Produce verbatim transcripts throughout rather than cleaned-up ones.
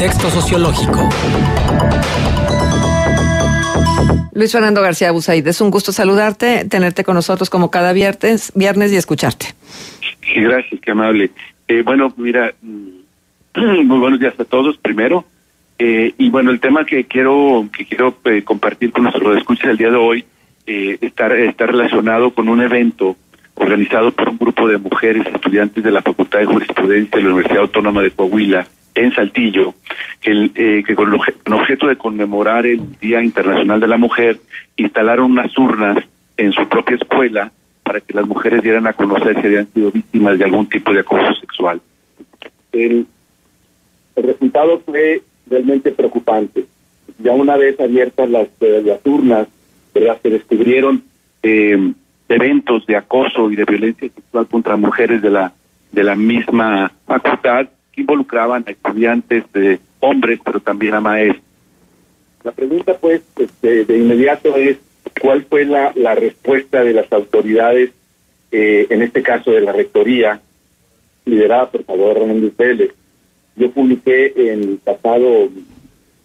contexto sociológico. Luis Fernando García Abusaíd, es un gusto saludarte, tenerte con nosotros como cada viernes, viernes y escucharte. Sí, gracias, qué amable. Eh, bueno, mira, muy buenos días a todos, primero. Eh, y bueno, el tema que quiero que quiero eh, compartir con nuestro escucha el día de hoy eh, está, está relacionado con un evento organizado por un grupo de mujeres estudiantes de la Facultad de Jurisprudencia de la Universidad Autónoma de Coahuila, en Saltillo, el, eh, que con, con objeto de conmemorar el Día Internacional de la Mujer, instalaron unas urnas en su propia escuela para que las mujeres dieran a conocer si habían sido víctimas de algún tipo de acoso sexual. El, el resultado fue realmente preocupante. Ya una vez abiertas las, eh, las urnas, ¿verdad?, se descubrieron eh, eventos de acoso y de violencia sexual contra mujeres de la, de la misma facultad, que involucraban a estudiantes de hombres, pero también a maestros. La pregunta, pues, este, de inmediato es, ¿cuál fue la, la respuesta de las autoridades, eh, en este caso de la rectoría, liderada por Salvador Hernández Vélez? Yo publiqué el pasado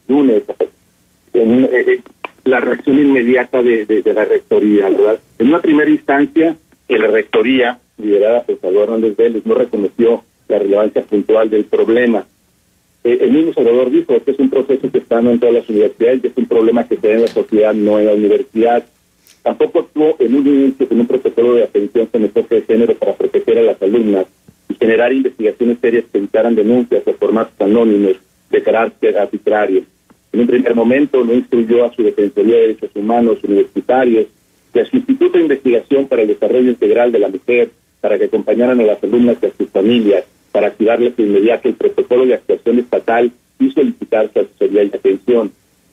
lunes en, eh, la reacción inmediata de, de, de la rectoría, ¿verdad? En una primera instancia, la rectoría, liderada por Salvador Hernández Vélez, no reconoció la relevancia puntual del problema. Eh, el mismo Salvador dijo que es un proceso que está en todas las universidades, que es un problema que se da en la sociedad, no en la universidad. Tampoco actuó en un inicio con un protocolo de atención con enfoque de género para proteger a las alumnas y generar investigaciones serias que evitaran denuncias o formatos anónimos de carácter arbitrario. En un primer momento no instruyó a su Defensoría de Derechos Humanos Universitarios y a su Instituto de Investigación para el Desarrollo Integral de la Mujer para que acompañaran a las alumnas y a sus familias, para activarles de inmediato el protocolo de actuación estatal y solicitar su asesoría y atención.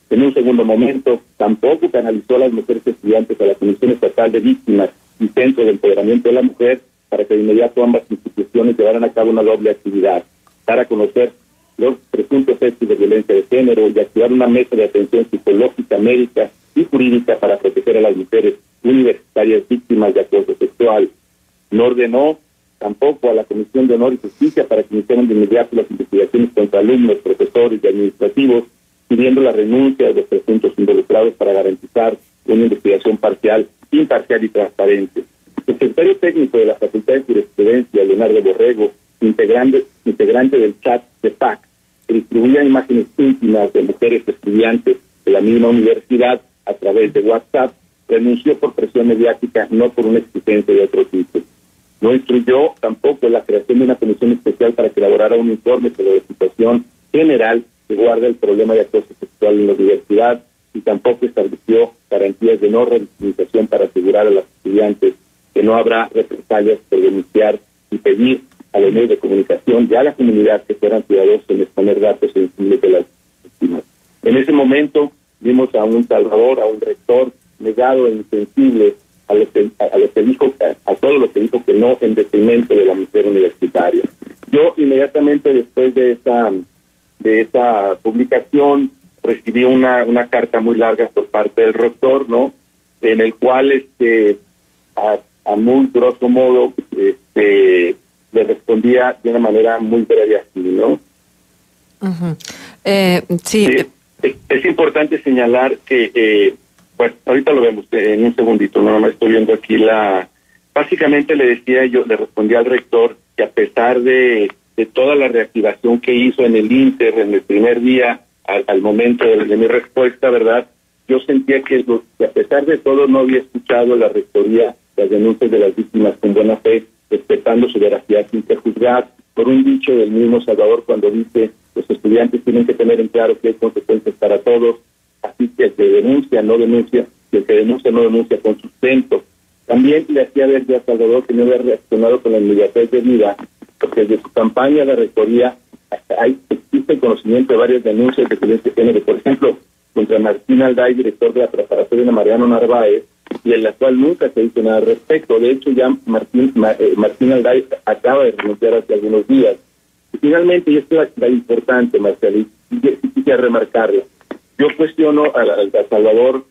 En un segundo momento, tampoco canalizó a las mujeres estudiantes a la Comisión Estatal de Víctimas y Centro de Empoderamiento de la Mujer para que de inmediato ambas instituciones llevaran a cabo una doble actividad, dar a conocer los presuntos hechos de violencia de género y activar una mesa de atención psicológica, médica y jurídica para proteger a las mujeres universitarias víctimas de acoso sexual. No ordenó tampoco a la Comisión de Honor y Justicia para que iniciaran de inmediato las investigaciones contra alumnos, profesores y administrativos, pidiendo la renuncia de los presuntos involucrados para garantizar una investigación parcial, imparcial y transparente. El secretario técnico de la Facultad de Jurisprudencia, Leonardo Borrego, integrante, integrante del chat de P A C, que distribuía imágenes íntimas de mujeres estudiantes de la misma universidad a través de WhatsApp, renunció por presión mediática, no por una exigencia de otro tipo. No instruyó tampoco la creación de una comisión especial para que elaborara un informe sobre la situación general que guarda el problema de acoso sexual en la universidad y tampoco estableció garantías de no revictimización para asegurar a los estudiantes que no habrá represalias por denunciar y pedir a los medios de comunicación y a la comunidad que fueran cuidadosos en exponer datos sensibles de las víctimas. En ese momento vimos a un Salvador, a un rector negado e insensible a lo que, a lo que dijo, a, a todo lo que dijo que no en detrimento de la mujer universitaria. Yo inmediatamente después de esa de esa publicación recibí una una carta muy larga por parte del rector, ¿no? En el cual este a, a muy grosso modo este le respondía de una manera muy breve así, ¿no? Uh-huh. eh, sí. Eh, es, es importante señalar que eh, Bueno, ahorita lo vemos en un segundito, no más estoy viendo aquí la... Básicamente le decía yo, le respondí al rector que a pesar de, de toda la reactivación que hizo en el Inter, en el primer día, al, al momento de, de mi respuesta, ¿verdad? Yo sentía que, que a pesar de todo no había escuchado la rectoría, las denuncias de las víctimas con buena fe, respetando su veracidad sin ser juzgada, por un dicho del mismo Salvador cuando dice, los estudiantes tienen que tener en claro que hay consecuencias para todos, así que el que denuncia, no denuncia, y el que denuncia, no denuncia con sustento. También le hacía ver a Salvador que no había reaccionado con la inmediatez de vida, porque desde su campaña de rectoría hasta hay, existe conocimiento de varias denuncias de violencia de género, por ejemplo, contra Martín Alday, director de la preparatoria de Mariano Narváez, y en la cual nunca se hizo nada al respecto. De hecho, ya Martín, Ma, eh, Martín Alday acaba de renunciar hace algunos días. Y finalmente, y esto es importante, Marcelo, y quisiera remarcarlo, yo cuestiono a, a, a Salvador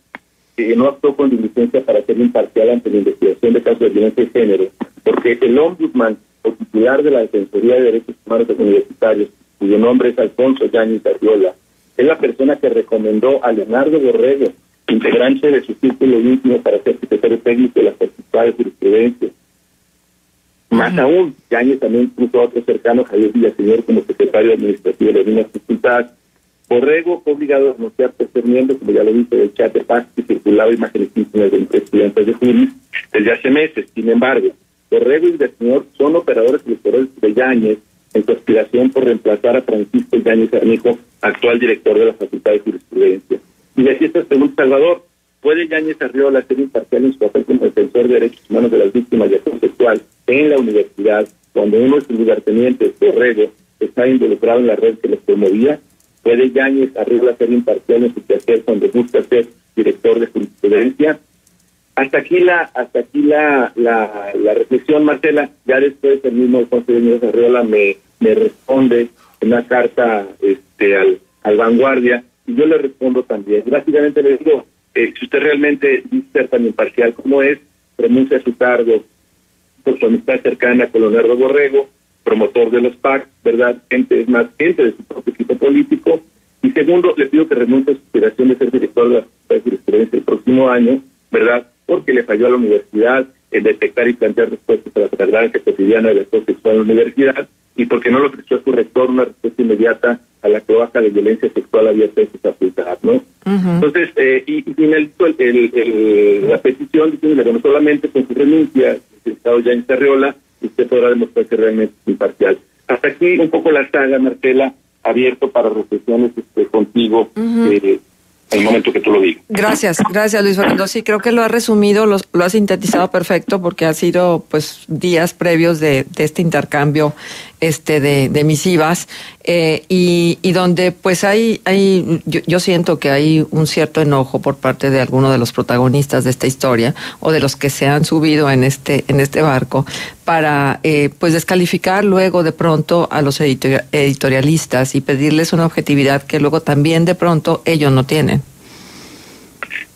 que no actuó con diligencia para ser imparcial ante la investigación de casos de violencia de género, porque el Ombudsman, o titular de la Defensoría de Derechos Humanos Universitarios, cuyo nombre es Alfonso Yáñez Ariola. Es la persona que recomendó a Leonardo Borrego, integrante de su círculo íntimo, para ser secretario técnico de la Facultad de Jurisprudencia. Más uh-huh. aún, Yáñez también puso a otro cercano, Javier Villaseñor, como secretario administrativo de la misma facultad. Borrego fue obligado a renunciar por ser miembro, como ya lo dice, del chat de paz que circulaba imágenes íntimas del presidente de Juris desde hace meses. Sin embargo, Borrego y Villaseñor son operadores electorales de Yáñez en su aspiración por reemplazar a Francisco Yáñez Arnijo, actual director de la Facultad de Jurisprudencia. Y de aquí está, según Salvador, ¿puede Yáñez Arriola ser imparcial en su papel como defensor de derechos humanos de las víctimas de acoso sexual en la universidad, cuando uno de sus lugartenientes, Borrego, está involucrado en la red que los promovía? ¿Puede Yáñez Arriola ser imparcial en su quehacer cuando busca ser director de jurisprudencia? Hasta aquí la hasta aquí la, la, la reflexión, Marcela. Ya después el mismo Alfonso Yáñez Arriola me, me responde en una carta este al, al Vanguardia, y yo le respondo también. Básicamente le digo, eh, si usted realmente dice ser tan imparcial como es, renuncia a su cargo por su amistad cercana con Leonardo Borrego, promotor de los P A C, ¿verdad? Gente, es más, gente de su propio equipo político. Y segundo, le pido que renuncie a su aspiración de ser director de la Facultad de Jurisprudencia el próximo año, ¿verdad? Porque le falló a la universidad en detectar y plantear respuestas a la tardanza cotidiana del acoso sexual en la universidad, y porque no le ofreció a su rector una respuesta inmediata a la cloaca de violencia sexual abierta en su facultad, ¿no? Uh-huh. Entonces, eh, y, y finalizó el, el, el, la petición diciendo que no solamente con su renuncia, el estado Yáñez Arriola, usted podrá demostrar que realmente es imparcial. Hasta aquí un poco la saga, Marcela, abierto para reflexiones este, contigo, uh-huh. eh, el momento que tú lo digas. Gracias, gracias Luis Fernando. Sí, creo que lo has resumido, lo, lo has sintetizado perfecto, porque ha sido pues días previos de, de este intercambio este de, de misivas, eh, y, y donde pues hay, hay yo, yo siento que hay un cierto enojo por parte de alguno de los protagonistas de esta historia, o de los que se han subido en este en este barco, para eh, pues descalificar luego de pronto a los editor- editorialistas y pedirles una objetividad que luego también de pronto ellos no tienen.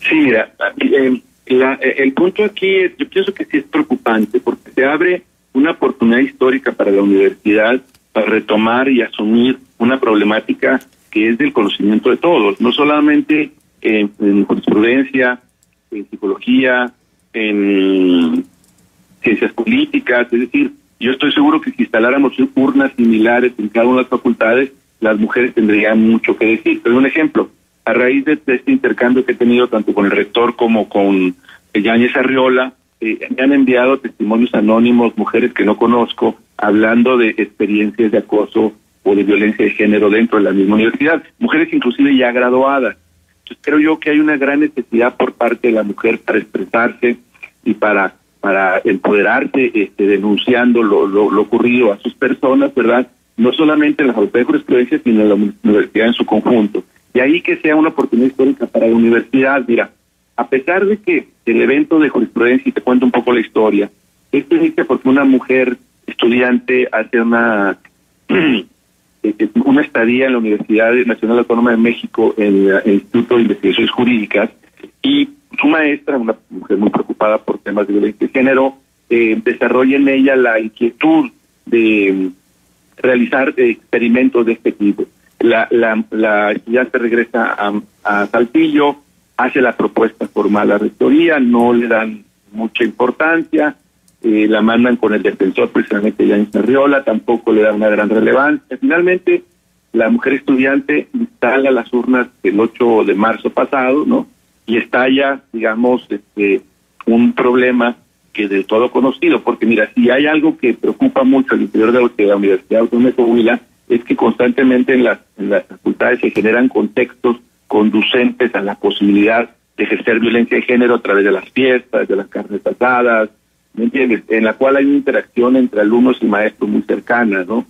Sí, mira, eh, la, el punto aquí es, yo pienso que sí es preocupante, porque se abre una oportunidad histórica para la universidad para retomar y asumir una problemática que es del conocimiento de todos, no solamente en, en jurisprudencia, en psicología, en ciencias políticas. Es decir, yo estoy seguro que si instaláramos urnas similares en cada una de las facultades, las mujeres tendrían mucho que decir. Pero un ejemplo, a raíz de, de este intercambio que he tenido tanto con el rector como con Yáñez Arriola, Eh, me han enviado testimonios anónimos, mujeres que no conozco, hablando de experiencias de acoso o de violencia de género dentro de la misma universidad, mujeres inclusive ya graduadas. Entonces creo yo que hay una gran necesidad por parte de la mujer para expresarse y para para empoderarse, este, denunciando lo, lo, lo ocurrido a sus personas, ¿verdad? No solamente en la Facultad de Jurisprudencia, sino en la universidad en su conjunto. Y ahí que sea una oportunidad histórica para la universidad. Mira, a pesar de que el evento de jurisprudencia, y te cuento un poco la historia, esto inicia porque una mujer estudiante hace una una estadía en la Universidad Nacional Autónoma de México, en el Instituto de Investigaciones Jurídicas, y su maestra, una mujer muy preocupada por temas de violencia de género, eh, desarrolla en ella la inquietud de realizar experimentos de este tipo. La, la, la estudiante regresa a, a Saltillo, hace la propuesta formal a la rectoría, no le dan mucha importancia, eh, la mandan con el defensor, precisamente Yáñez Arriola, tampoco le dan una gran relevancia. Finalmente, la mujer estudiante instala las urnas el ocho de marzo pasado, ¿no? Y estalla, digamos, este, un problema que es del todo conocido, porque mira, si hay algo que preocupa mucho al interior de la Universidad Autónoma de Coahuila, es que constantemente en las, en las facultades se generan contextos conducentes a la posibilidad de ejercer violencia de género a través de las fiestas, de las carnes asadas, ¿me entiendes? En la cual hay una interacción entre alumnos y maestros muy cercana, ¿no?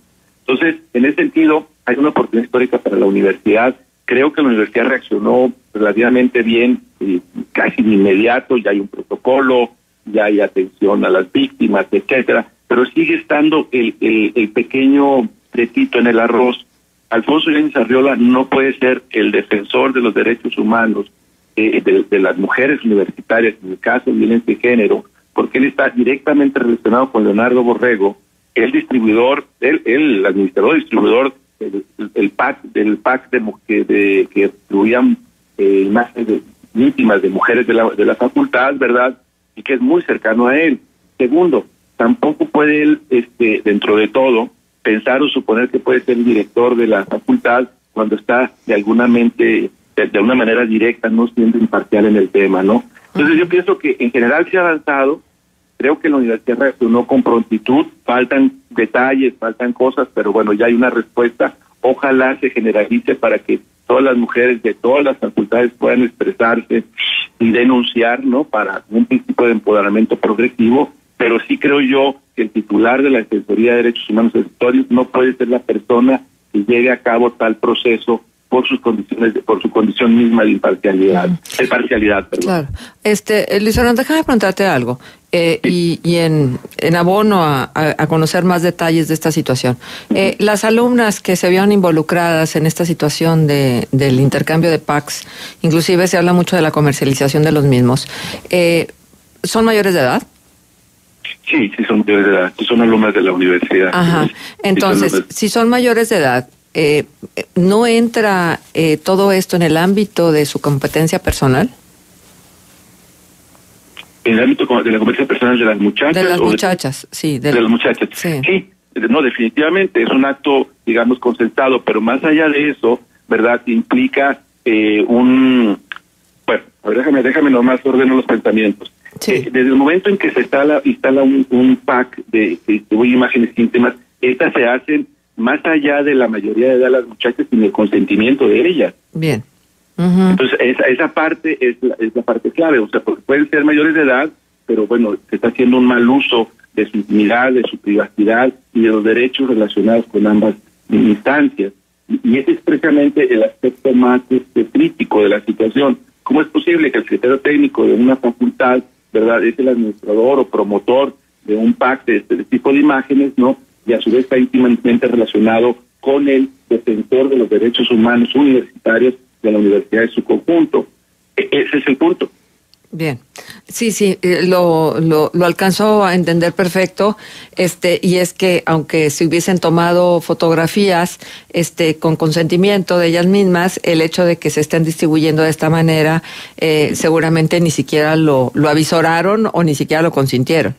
Entonces, en ese sentido, hay una oportunidad histórica para la universidad. Creo que la universidad reaccionó relativamente bien, y casi de inmediato, ya hay un protocolo, ya hay atención a las víctimas, etcétera, pero sigue estando el, el, el pequeño pretito en el arroz. Alfonso Yáñez Arriola no puede ser el defensor de los derechos humanos eh, de, de las mujeres universitarias, en el caso de violencia de género, porque él está directamente relacionado con Leonardo Borrego, el distribuidor, el, el administrador distribuidor el, el pack del pack de, de, de que incluían eh, imágenes íntimas de mujeres de la, de la facultad, ¿verdad? Y que es muy cercano a él. Segundo, tampoco puede él, este, dentro de todo, pensar o suponer que puede ser el director de la facultad cuando está de alguna mente, de, de una manera directa, no siendo imparcial en el tema, ¿no? Entonces yo pienso que en general se ha avanzado. Creo que la universidad reaccionó con prontitud, faltan detalles, faltan cosas, pero bueno, ya hay una respuesta. Ojalá se generalice para que todas las mujeres de todas las facultades puedan expresarse y denunciar, ¿no?, para un tipo de empoderamiento progresivo, pero sí creo yo que el titular de la Defensoría de Derechos Humanos Transitorios no puede ser la persona que lleve a cabo tal proceso por sus condiciones, por su condición misma de imparcialidad, de parcialidad, perdón. Claro. Este, Luis Fernando, déjame preguntarte algo, eh, sí. y, y en, en abono a, a conocer más detalles de esta situación. Eh, uh-huh. Las alumnas que se vieron involucradas en esta situación de, del intercambio de packs, inclusive se habla mucho de la comercialización de los mismos, eh, ¿son mayores de edad? Sí, sí son mayores de edad, son alumnas de la universidad. Ajá, entonces, sí son si son mayores de edad, Eh, ¿no entra eh, todo esto en el ámbito de su competencia personal? ¿En el ámbito de la competencia personal de las muchachas? De las muchachas, de, sí. De, de las muchachas, sí. sí. No, definitivamente, es un acto, digamos, concertado, pero más allá de eso, ¿verdad?, implica eh, un... Bueno, déjame, déjame nomás ordeno los pensamientos. Sí. Eh, desde el momento en que se instala, instala un, un pack de que distribuye imágenes íntimas, estas se hacen más allá de la mayoría de edad las muchachas sin el consentimiento de ellas. Bien. Uh-huh. Entonces, esa, esa parte es la, es la parte clave, o sea, porque pueden ser mayores de edad, pero bueno, se está haciendo un mal uso de su intimidad, de su privacidad y de los derechos relacionados con ambas instancias. Y, y ese es precisamente el aspecto más este, crítico de la situación. ¿Cómo es posible que el secretario técnico de una facultad, ¿verdad?, es el administrador o promotor de un pack de este tipo de imágenes, ¿no?, y a su vez está íntimamente relacionado con el defensor de los derechos humanos universitarios de la universidad en su conjunto? Ese es el punto. Bien, sí, sí, lo, lo, lo alcanzó a entender perfecto, este, y es que aunque se hubiesen tomado fotografías, este, con consentimiento de ellas mismas, el hecho de que se estén distribuyendo de esta manera, eh, seguramente ni siquiera lo, lo avisoraron o ni siquiera lo consintieron.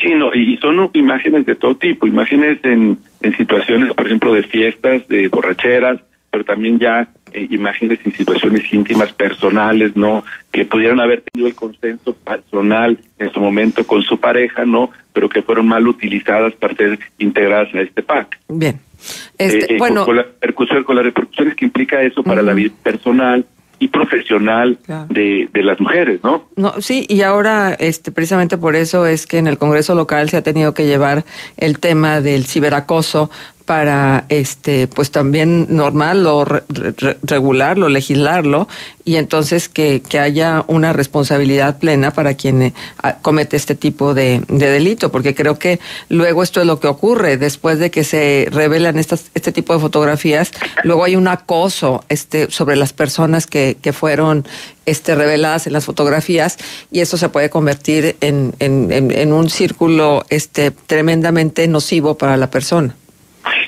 Sí, no, y son imágenes de todo tipo, imágenes en, en situaciones, por ejemplo, de fiestas, de borracheras, pero también ya eh, imágenes en situaciones íntimas, personales, ¿no?, que pudieron haber tenido el consenso personal en su momento con su pareja, ¿no?, pero que fueron mal utilizadas para ser integradas a este pack. Bien. Este, eh, bueno. Con, con, la repercusión, con las repercusiones que implica eso para uh-huh. la vida personal y profesional claro. de, de las mujeres, ¿no? No, sí, y ahora este, precisamente por eso es que en el Congreso local se ha tenido que llevar el tema del ciberacoso para este pues también normarlo, re, re, regularlo, legislarlo, y entonces que, que haya una responsabilidad plena para quien comete este tipo de, de delito, porque creo que luego esto es lo que ocurre después de que se revelan estas este tipo de fotografías. Luego hay un acoso este sobre las personas que, que fueron este reveladas en las fotografías, y eso se puede convertir en, en, en, en un círculo este tremendamente nocivo para la persona.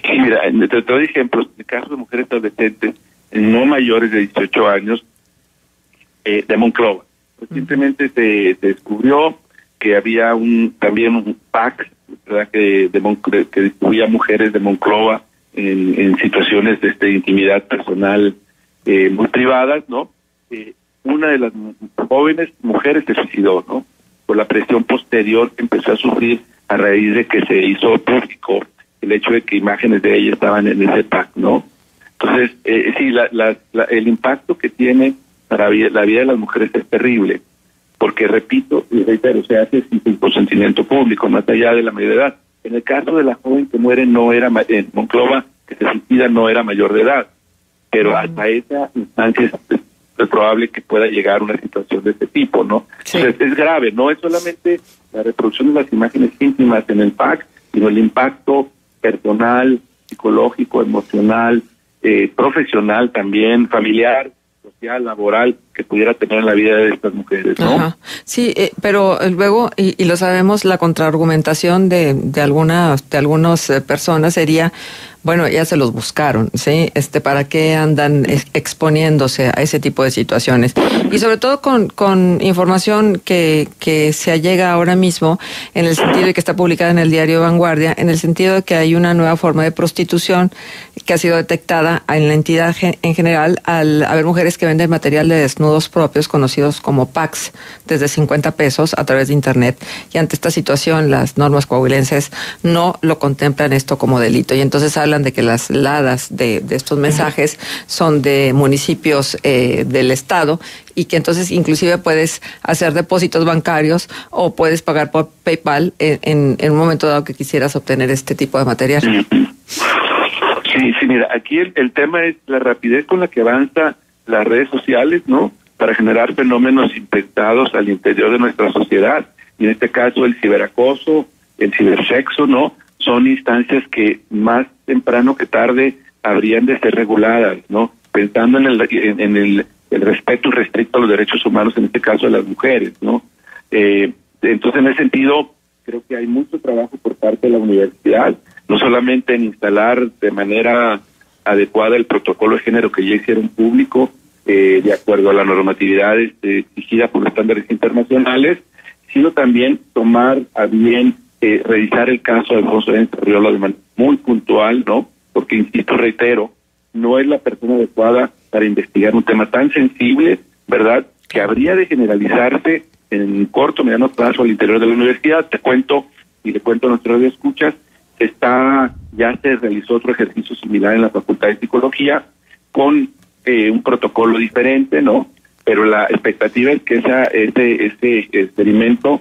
Sí, mira, te doy ejemplos de casos de mujeres adolescentes no mayores de dieciocho años eh, de Monclova. Recientemente se, se descubrió que había un también un pack, ¿verdad?, que, de Mon, que distribuía mujeres de Monclova en, en situaciones de este, intimidad personal eh, muy privadas, ¿no? Eh, una de las jóvenes mujeres se suicidó, ¿no?, por la presión posterior que empezó a sufrir a raíz de que se hizo público el hecho de que imágenes de ella estaban en ese pack, ¿no? Entonces, eh, sí, la, la, la, el impacto que tiene para vida, la vida de las mujeres es terrible, porque, repito, y reitero, se hace sin consentimiento público, más allá de la mayor edad. En el caso de la joven que muere, no era en Monclova, que se suicida, no era mayor de edad, pero hasta esa instancia es, es probable que pueda llegar una situación de este tipo, ¿no? Sí. Entonces, es grave, no es solamente la reproducción de las imágenes íntimas en el pack, sino el impacto personal, psicológico, emocional, eh, profesional también, familiar, social, laboral, que pudiera tener en la vida de estas mujeres, ¿no? Ajá. Sí, eh, pero luego, y, y lo sabemos, la contraargumentación de, de algunas de algunas personas sería, bueno, ya se los buscaron, ¿sí? Este, ¿para qué andan exponiéndose a ese tipo de situaciones? Y sobre todo con, con información que, que se allega ahora mismo, en el sentido de que está publicada en el diario Vanguardia, en el sentido de que hay una nueva forma de prostitución que ha sido detectada en la entidad en general al haber mujeres que venden material de desnudos propios conocidos como packs desde cincuenta pesos a través de internet. Y ante esta situación, las normas coahuilenses no lo contemplan esto como delito. Y entonces habla de que las ladas de, de estos mensajes son de municipios eh, del estado, y que entonces inclusive puedes hacer depósitos bancarios o puedes pagar por PayPal en, en, en un momento dado que quisieras obtener este tipo de material. Sí, sí, mira, aquí el, el tema es la rapidez con la que avanza las redes sociales, ¿no? Para generar fenómenos inventados al interior de nuestra sociedad, y en este caso el ciberacoso, el cibersexo, ¿no? Son instancias que más temprano que tarde habrían de ser reguladas, ¿no? Pensando en el, en, en el, el respeto irrestricto a los derechos humanos, en este caso de las mujeres, ¿no? Eh, entonces, en ese sentido, creo que hay mucho trabajo por parte de la universidad, no solamente en instalar de manera adecuada el protocolo de género que ya hicieron público, eh, de acuerdo a la normatividad este, exigida por los estándares internacionales, sino también tomar a bien Eh, revisar el caso de Alfonso Yáñez Ariola de manera muy puntual, ¿no? Porque, insisto, reitero, no es la persona adecuada para investigar un tema tan sensible, ¿verdad?, que habría de generalizarse en corto, mediano plazo al interior de la universidad. Te cuento, y le cuento a nuestros radioescuchas, está, ya se realizó otro ejercicio similar en la Facultad de Psicología con eh, un protocolo diferente, ¿no? Pero la expectativa es que esa, ese, ese experimento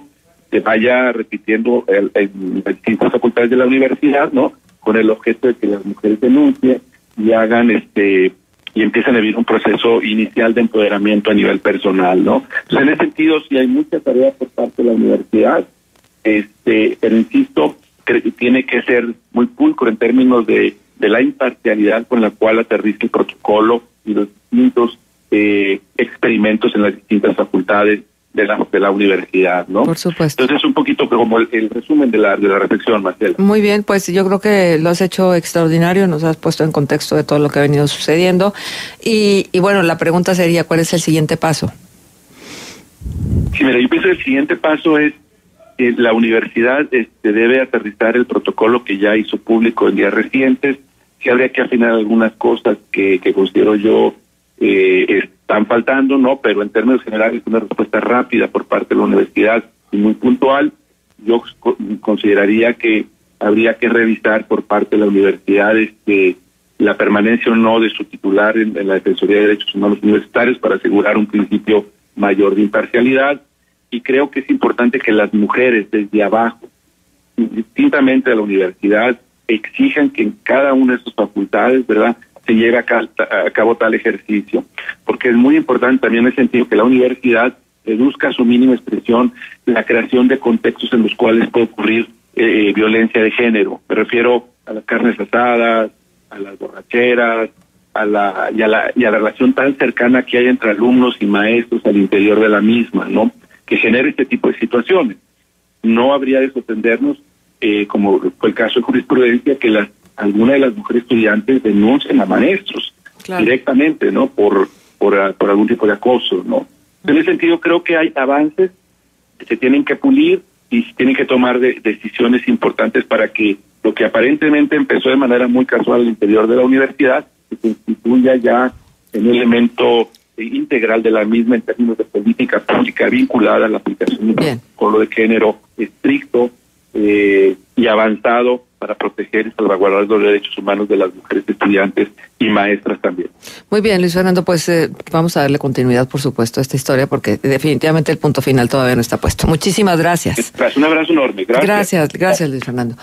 se vaya repitiendo en distintas facultades de la universidad, ¿no? Con el objeto de que las mujeres denuncien y hagan este y empiecen a vivir un proceso inicial de empoderamiento a nivel personal, ¿no? Entonces, en ese sentido, sí hay mucha tarea por parte de la universidad, este, pero insisto, que tiene que ser muy pulcro en términos de, de la imparcialidad con la cual aterriza el protocolo y los distintos eh, experimentos en las distintas facultades de la de la universidad, ¿no? Por supuesto. Entonces, un poquito como el, el resumen de la de la reflexión, Marcela. Muy bien, pues yo creo que lo has hecho extraordinario, nos has puesto en contexto de todo lo que ha venido sucediendo, y, y bueno, la pregunta sería, ¿cuál es el siguiente paso? Sí, mira, yo pienso que el siguiente paso es que la universidad este, debe aterrizar el protocolo que ya hizo público en días recientes. Sí habría que afinar algunas cosas que, que considero yo eh, este, están faltando, ¿no? Pero en términos generales, una respuesta rápida por parte de la universidad y muy puntual. Yo consideraría que habría que revisar por parte de la universidad este, la permanencia o no de su titular en, en la Defensoría de Derechos Humanos Universitarios para asegurar un principio mayor de imparcialidad. Y creo que es importante que las mujeres desde abajo, indistintamente de la universidad, exijan que en cada una de sus facultades, ¿verdad?, se lleve a cabo tal ejercicio, porque es muy importante también en el sentido que la universidad reduzca a su mínima expresión la creación de contextos en los cuales puede ocurrir eh, violencia de género. Me refiero a las carnes asadas, a las borracheras, a la y a la y a la relación tan cercana que hay entre alumnos y maestros al interior de la misma, ¿no? Que genere este tipo de situaciones. No habría de sorprendernos, eh, como fue el caso de jurisprudencia, que las algunas de las mujeres estudiantes denuncian a maestros, claro, directamente, ¿no? Por, por, por algún tipo de acoso, ¿no? En ese sentido, creo que hay avances que se tienen que pulir y se tienen que tomar de, decisiones importantes para que lo que aparentemente empezó de manera muy casual al interior de la universidad se constituya ya en un elemento integral de la misma en términos de política pública vinculada a la aplicación del protocolo de género estricto eh, y avanzado para proteger y salvaguardar los derechos humanos de las mujeres estudiantes y maestras también. Muy bien, Luis Fernando, pues eh, vamos a darle continuidad, por supuesto, a esta historia, porque definitivamente el punto final todavía no está puesto. Muchísimas gracias. Un abrazo enorme. Gracias. Gracias, gracias, Luis Fernando.